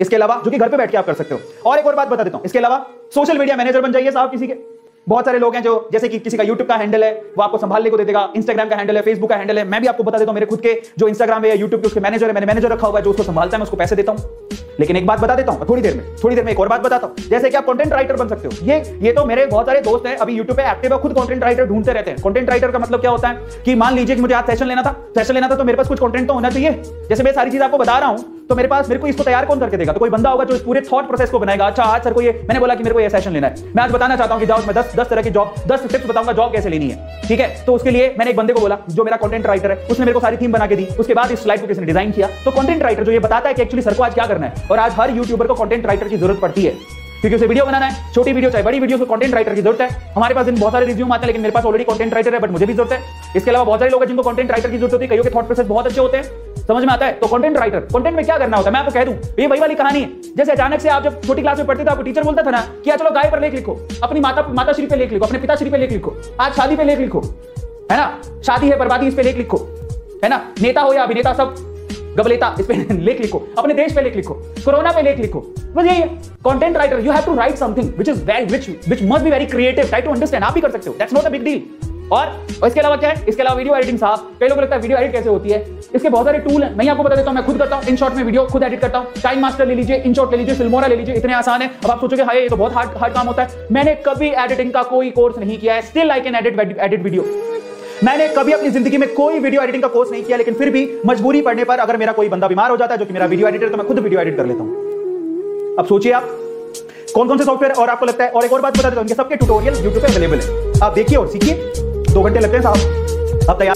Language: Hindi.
इसके अलावा जो कि घर पे बैठ के आप कर सकते हो। और एक और बात बता देता हूं, इसके अलावा सोशल मीडिया मैनेजर बन जाइए साहब किसी के। बहुत सारे लोग हैं जो जैसे कि किसी का यूट्यूब का हैंडल है वो आपको संभालने को दे देगा, इंस्टाग्राम का हैंडल है, फेसबुक का हैंडल है। मैं भी आपको बता देता हूं, मेरे खुद के जो इंस्टाग्राम है यूट्यूब के उसके मैनेजर है, मैंने मैनेजर रखा हुआ है, जो उसको संभालता है मैं उसको पैसे देता हूं। लेकिन एक बात बता देता हूं, थोड़ी देर में एक और बात बताता हूं, जैसे कि आप कंटेंट राइटर बन सकते हो। ये तो मेरे बहुत सारे दोस्त हैं अभी YouTube पे एक्टिव है, खुद कंटेंट राइटर ढूंढते रहते हैं। कंटेंट राइटर का मतलब क्या होता है कि मान लीजिए कि मुझे आज सेशन लेना था तो मेरे पास कुछ कंटेंट तो होना चाहिए। जैसे मैं सारी चीज आपको बता रहा हूं तो मेरे को इसको तैयार कौन करके देगा, तो कोई बंदा होगा जो इस पूरे थॉट प्रोसेस को बनाएगा। अच्छा आज सर को ये मैंने बोला कि मेरे को ये सेशन लेना है, मैं आज बताना चाहता हूं कि जाओ मैं 10 तरह की जॉब 10 टिप्स बताऊंगा जॉब कैसे लेनी है, ठीक है। तो उसके लिए मैंने एक बंदे को बोला जो मेरा कंटेंट राइटर है, उसने मेरे को सारी थीम बना के दी। उसके बाद इस स्लाइड को किसने डिजाइन किया, तो कंटेंट राइटर जो ये बताता है कि एक्चुअली सर को आज क्या करना है। और आज हर यूट्यूबर को कंटेंट राइटर की जरूरत पड़ती है क्योंकि उसे वीडियो बनाना है, छोटी वीडियो चाहे बड़ी वीडियो, को कंटेंट राइटर की जरूरत है। हमारे पास इन बहुत सारे रिज्यूम आते हैं लेकिन मेरे पास ऑलरेडी कंटेंट राइटर है, बट मुझे भी जरूरत है। इसके अलावा बहुत सारे लोग हैं जिनको कंटेंट राइटर की जरूरत होती है, कईयों के थॉट प्रोसेस बहुत अच्छे होते हैं, समझ में आता है। तो कंटेंट राइटर, कंटेंट में क्या करना होता है मैं आपको कह दूं, ये वही वाली कहानी है जैसे अचानक से आप जब छोटी क्लास में पढ़ते थे आपको टीचर बोलता था ना कि चलो गाय पर लेख लिखो, अपनी माताश्री पे लेख लिखो, अपने पिताश्री पे लेख लिखो, आज शादी पे लेख लिखो, है ना, शादी है बर्बादी इस पे लेख लिखो, है ना, नेता हो या अभिनेता सब गबलेता इस पे लेख लिखो, अपने देश पे लेख लिखो, कोरोना पे लेख लिखो। बस यही है content writer, you have to write something which must be very creative, try to understand. आप भी कर सकते हो, that's not a big deal. और इसके अलावा क्या है, इसके अलावा वीडियो एडिटिंग साहब, कई लोगों को लगता है वीडियो एडिट कैसे होती है, इसके बहुत सारे टूल हैं। मैं आपको बता देता हूं, मैं खुद करता हूं, इन शॉर्ट में वीडियो खुद एडिट करता हूं। टाइम मास्टर ले लीजिए, इन शॉर्ट ले लीजिए, फिल्मोरा ले लीजिए, इतने आसान है। अब आप सोचोगे हाय ये तो बहुत हार्ड काम होता है, मैंने कभी एडिटिंग का कोई कोर्स नहीं किया है, still I can edit video. मैंने कभी अपनी जिंदगी में कोई वीडियो एडिटिंग का कोर्स नहीं किया, लेकिन फिर भी मजबूरी पड़ने पर अगर मेरा कोई बंदा बीमार हो जाता है जो कि मेरा वीडियो एडिटर, तो मैं खुद वीडियो एडिट कर लेता हूं। अब सोचिए आप कौन-कौन से सॉफ्टवेयर और आपको लगता है। और एक और बात बता देता हूं, इनके सबके ट्यूटोरियल YouTube पे अवेलेबल है, आप देखिए और सीखिए। 2 घंटे लगते हैं साहब, अब तैयार।